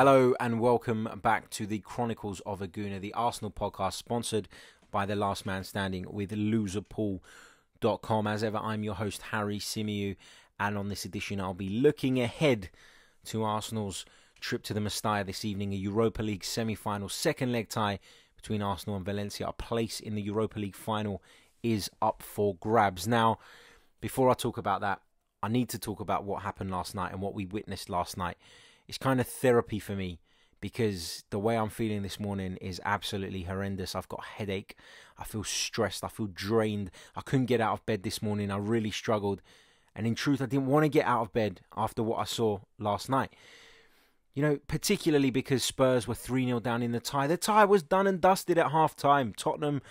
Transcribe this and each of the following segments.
Hello and welcome back to the Chronicles of a Gooner, the Arsenal podcast sponsored by The Last Man Standing with loserpool.com. As ever, I'm your host, Harry Symeou, and on this edition I'll be looking ahead to Arsenal's trip to the Mestalla this evening, a Europa League semi-final second leg tie between Arsenal and Valencia. A place in the Europa League final is up for grabs. Now, before I talk about that, I need to talk about what happened last night and what we witnessed last night. It's kind of therapy for me because the way I'm feeling this morning is absolutely horrendous. I've got a headache. I feel stressed. I feel drained. I couldn't get out of bed this morning. I really struggled. And in truth, I didn't want to get out of bed after what I saw last night. You know, particularly because Spurs were 3-0 down in the tie. The tie was done and dusted at half-time. Tottenham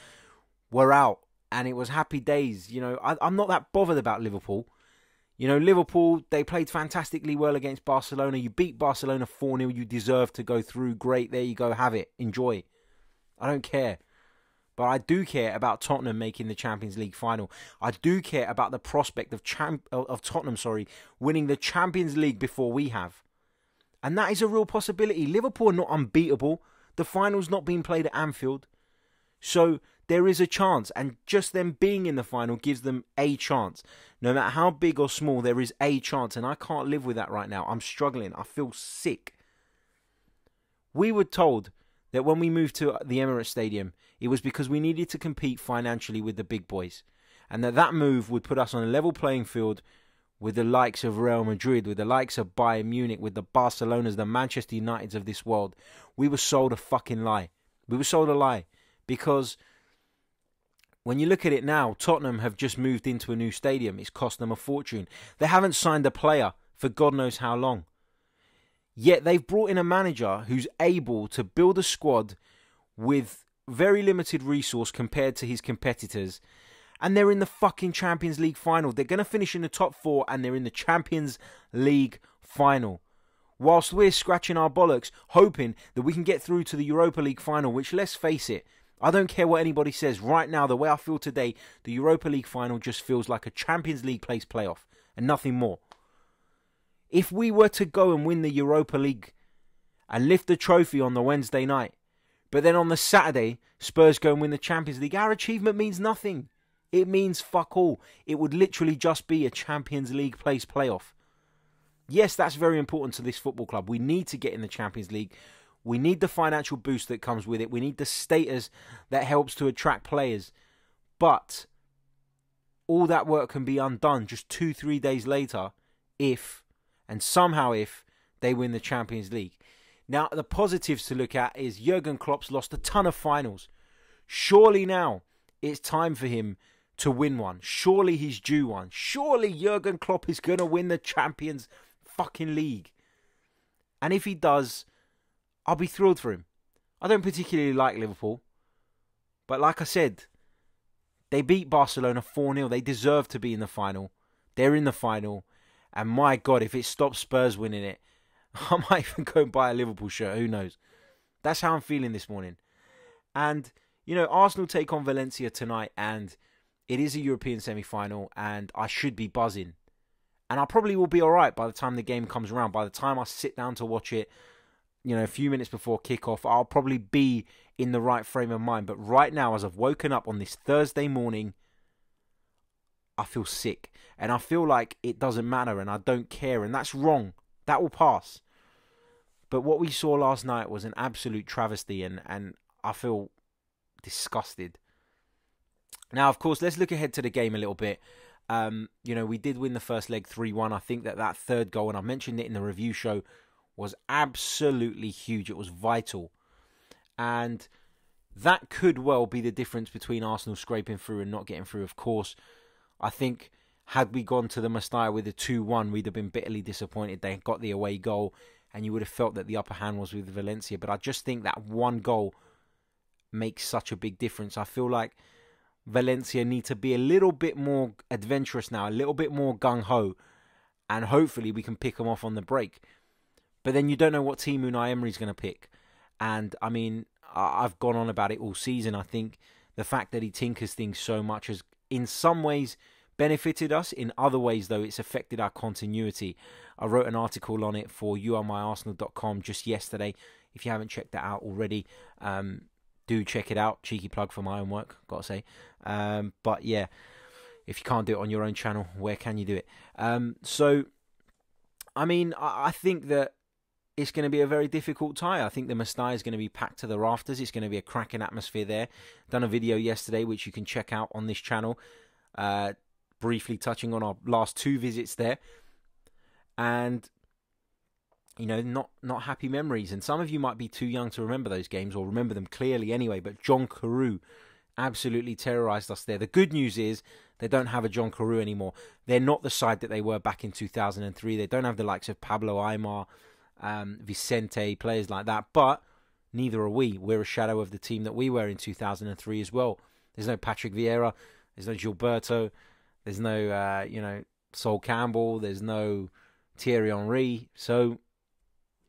were out and it was happy days. You know, I'm not that bothered about Liverpool. You know, Liverpool, they played fantastically well against Barcelona. You beat Barcelona 4-0. You deserve to go through. Great, there you go. Have it. Enjoy. I don't care. But I do care about Tottenham making the Champions League final. I do care about the prospect of Tottenham, winning the Champions League before we have. And that is a real possibility. Liverpool are not unbeatable. The final's not being played at Anfield. So there is a chance, and just them being in the final gives them a chance. No matter how big or small, there is a chance, and I can't live with that right now. I'm struggling. I feel sick. We were told that when we moved to the Emirates Stadium, it was because we needed to compete financially with the big boys, and that move would put us on a level playing field with the likes of Real Madrid, with the likes of Bayern Munich, with the Barcelonas, the Manchester Uniteds of this world. We were sold a fucking lie. We were sold a lie because when you look at it now, Tottenham have just moved into a new stadium. It's cost them a fortune. They haven't signed a player for God knows how long. Yet they've brought in a manager who's able to build a squad with very limited resource compared to his competitors. And they're in the fucking Champions League final. They're going to finish in the top four and they're in the Champions League final. Whilst we're scratching our bollocks, hoping that we can get through to the Europa League final, which, let's face it, I don't care what anybody says. Right now, the way I feel today, the Europa League final just feels like a Champions League place playoff and nothing more. If we were to go and win the Europa League and lift the trophy on the Wednesday night, but then on the Saturday, Spurs go and win the Champions League, our achievement means nothing. It means fuck all. It would literally just be a Champions League place playoff. Yes, that's very important to this football club. We need to get in the Champions League. We need the financial boost that comes with it. We need the status that helps to attract players. But all that work can be undone just 2-3 days later if they win the Champions League. Now, the positives to look at is Jurgen Klopp's lost a ton of finals. Surely now it's time for him to win one. Surely he's due one. Surely Jurgen Klopp is going to win the Champions fucking League. And if he does, I'll be thrilled for him. I don't particularly like Liverpool. But like I said, they beat Barcelona 4-0. They deserve to be in the final. They're in the final. And my God, if it stops Spurs winning it, I might even go and buy a Liverpool shirt. Who knows? That's how I'm feeling this morning. And, you know, Arsenal take on Valencia tonight. And it is a European semi-final. And I should be buzzing. And I probably will be all right by the time the game comes around. By the time I sit down to watch it, you know, a few minutes before kickoff, I'll probably be in the right frame of mind. But right now, as I've woken up on this Thursday morning, I feel sick. And I feel like it doesn't matter and I don't care. And that's wrong. That will pass. But what we saw last night was an absolute travesty and I feel disgusted. Now, of course, let's look ahead to the game a little bit. You know, we did win the first leg 3-1. I think that third goal, and I mentioned it in the review show, was absolutely huge. It was vital. And that could well be the difference between Arsenal scraping through and not getting through, of course. I think had we gone to the Mestalla with a 2-1, we'd have been bitterly disappointed. They got the away goal and you would have felt that the upper hand was with Valencia. But I just think that one goal makes such a big difference. I feel like Valencia need to be a little bit more adventurous now, a little bit more gung-ho. And hopefully we can pick them off on the break. But then you don't know what team Unai Emery's going to pick. And, I mean, I've gone on about it all season. I think the fact that he tinkers things so much has, in some ways, benefited us. In other ways, though, it's affected our continuity. I wrote an article on it for youaremyarsenal.com just yesterday. If you haven't checked that out already, do check it out. Cheeky plug for my own work, gotta say. But yeah, if you can't do it on your own channel, where can you do it? So, I mean, I think that it's going to be a very difficult tie. I think the Mestalla is going to be packed to the rafters. It's going to be a cracking atmosphere there. Done a video yesterday, which you can check out on this channel, briefly touching on our last two visits there. And, you know, not happy memories. And some of you might be too young to remember those games, or remember them clearly anyway, but John Carew absolutely terrorised us there. The good news is they don't have a John Carew anymore. They're not the side that they were back in 2003. They don't have the likes of Pablo Aymar, Vicente, players like that, but neither are we. We're a shadow of the team that we were in 2003 as well. There's no Patrick Vieira, there's no Gilberto, there's no you know, Sol Campbell, there's no Thierry Henry. So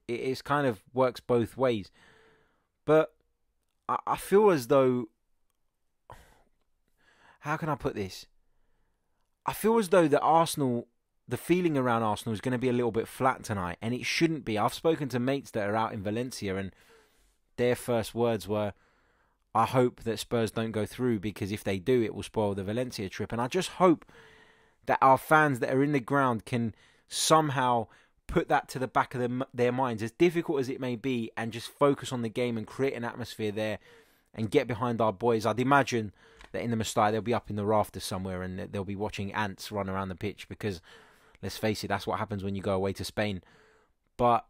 it's kind of works both ways. But I feel as though, how can I put this? I feel as though that Arsenal, the feeling around Arsenal is going to be a little bit flat tonight, and it shouldn't be. I've spoken to mates that are out in Valencia, and their first words were, I hope that Spurs don't go through, because if they do, it will spoil the Valencia trip. And I just hope that our fans that are in the ground can somehow put that to the back of their minds, as difficult as it may be, and just focus on the game and create an atmosphere there and get behind our boys. I'd imagine that in the Mestalla, they'll be up in the rafters somewhere, and they'll be watching ants run around the pitch, because let's face it, that's what happens when you go away to Spain. But,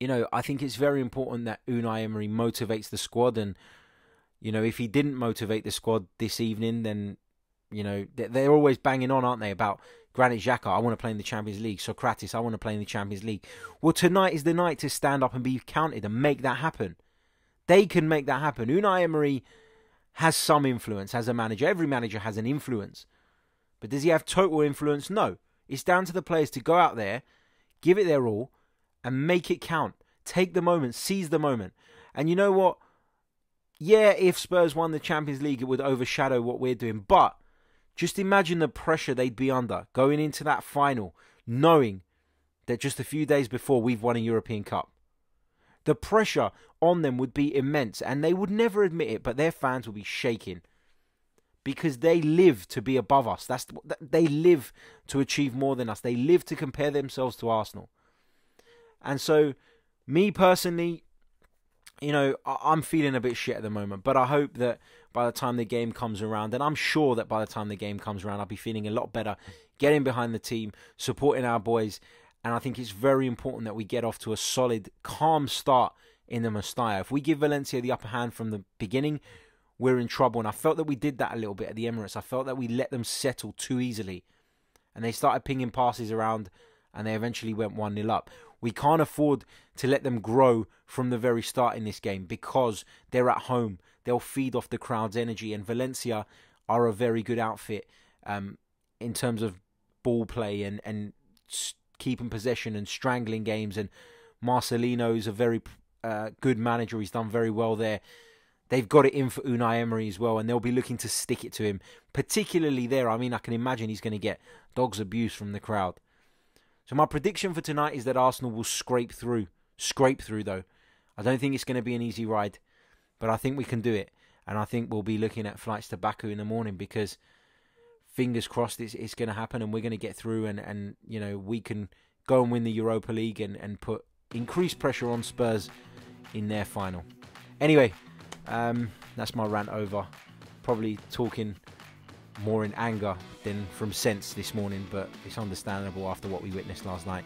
you know, I think it's very important that Unai Emery motivates the squad. And, you know, if he didn't motivate the squad this evening, then, you know, they're always banging on, aren't they, about Granit Xhaka, I want to play in the Champions League. Socrates, I want to play in the Champions League. Well, tonight is the night to stand up and be counted and make that happen. They can make that happen. Unai Emery has some influence as a manager. Every manager has an influence. But does he have total influence? No. It's down to the players to go out there, give it their all, and make it count. Take the moment, seize the moment. And you know what? Yeah, if Spurs won the Champions League, it would overshadow what we're doing. But just imagine the pressure they'd be under going into that final, knowing that just a few days before we've won a European Cup. The pressure on them would be immense, and they would never admit it, but their fans would be shaking, because they live to be above us. They live to achieve more than us. They live to compare themselves to Arsenal. And so, me personally, you know, I'm feeling a bit shit at the moment. But I hope that by the time the game comes around, and I'm sure that by the time the game comes around, I'll be feeling a lot better, getting behind the team, supporting our boys. And I think it's very important that we get off to a solid, calm start in the Mestalla. If we give Valencia the upper hand from the beginning, we're in trouble. And I felt that we did that a little bit at the Emirates. I felt that we let them settle too easily, and they started pinging passes around, and they eventually went 1-0 up. We can't afford to let them grow from the very start in this game, because they're at home. They'll feed off the crowd's energy, and Valencia are a very good outfit in terms of ball play and keeping possession and strangling games. And Marcelino is a very good manager. He's done very well there. They've got it in for Unai Emery as well, and they'll be looking to stick it to him, particularly there. I mean, I can imagine he's going to get dog's abuse from the crowd. So my prediction for tonight is that Arsenal will scrape through. Scrape through, though. I don't think it's going to be an easy ride, but I think we can do it. And I think we'll be looking at flights to Baku in the morning, because, fingers crossed, it's going to happen, and we're going to get through, and you know, we can go and win the Europa League and put increased pressure on Spurs in their final. Anyway, that's my rant over. Probably talking more in anger than from sense this morning, but it's understandable after what we witnessed last night.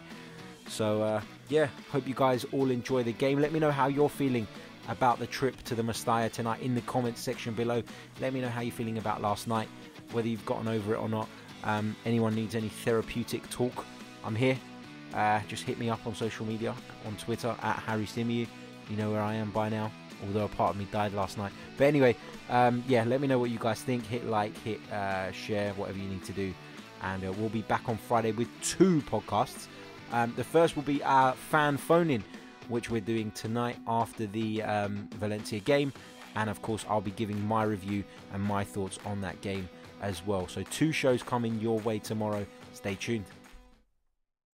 So yeah, hope you guys all enjoy the game. Let me know how you're feeling about the trip to the Mestalla tonight in the comments section below. Let me know how you're feeling about last night, whether you've gotten over it or not. Anyone needs any therapeutic talk, I'm here. Just hit me up on social media, on Twitter at Harry Symeou. You know where I am by now, although a part of me died last night. But anyway, yeah, let me know what you guys think. Hit like, hit share, whatever you need to do. And we'll be back on Friday with two podcasts. The first will be our fan phone-in, which we're doing tonight after the Valencia game. and of course I'll be giving my review and my thoughts on that game as well. So two shows coming your way tomorrow. Stay tuned.